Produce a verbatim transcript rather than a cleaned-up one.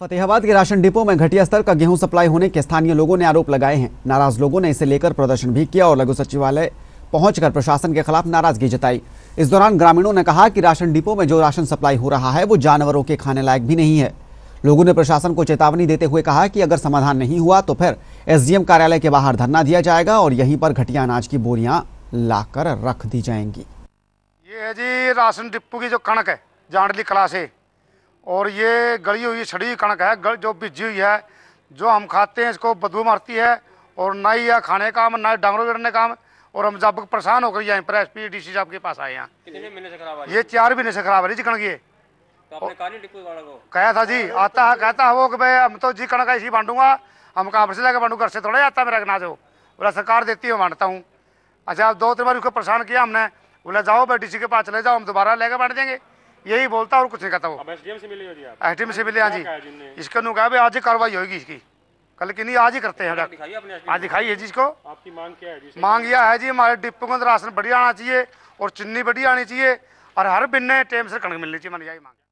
फतेहाबाद के ration depot में घटिया स्तर का गेहूं सप्लाई होने के स्थानीय लोगों ने आरोप लगाए हैं। नाराज लोगों ने इसे लेकर प्रदर्शन भी किया और लघु सचिवालय पहुंचकर प्रशासन के खिलाफ नाराजगी जताई। इस दौरान ग्रामीणों ने कहा कि राशन डिपो में जो राशन सप्लाई हो रहा है वो जानवरों के खाने लायक भी नहीं है। लोगों ने प्रशासन को चेतावनी देते हुए कहा कि अगर समाधान नहीं हुआ तो फिर एसडीएम कार्यालय के बाहर धरना दिया जाएगा और यहीं पर घटिया अनाज की बोरियां लाकर रख दी जाएंगी। ये है जी राशन डिपो की जो कणक है जांडली कला से, और ये गली हुई छड़ी कणक है जो भिजी हुई है, जो हम खाते हैं इसको बदबू मारती है और ना ही यह खाने का काम, ना ही डांगरों बिगड़ने काम। और हम जब परेशान होकर यहाँ पर एस पी डी सी साहब के पास आए यहाँ। कितने महीने से खराब है? ये चार महीने से खराब है जी कणक। ये तो आपने कहा नहीं डिपो वाले को? कहा था जी। आता है कहता है वो कि भाई हम तो जी कणक ऐसी बांटूंगा, हम कहाँ से लेकर बांटूँ, घर से थोड़ा आता मेरा अनाज हो। बोला सरकार देती है बांटता हूँ। अच्छा आप दो तीन बार उसको परेशान किया हमने, बोला जाओ भाई डी सी के पास चले जाओ, हम दोबारा लेकर बांट देंगे। यही बोलता और कुछ नहीं कहता। वो एसडीएम से मिले हो जी? एसडीएम से मिले हाँ जी। इसका नु कहा आज ही कार्रवाई होगी इसकी, कल की नहीं आज ही करते हैं। आज दिखाई है जी इसको। आपकी मांग क्या है जी? मांग यह है जी हमारे डिपो के अंदर राशन बढ़िया आना चाहिए और चीनी बढ़िया आनी चाहिए और हर बिन्ने टाइम से कणक मिलनी चाहिए। मैंने यही मांग।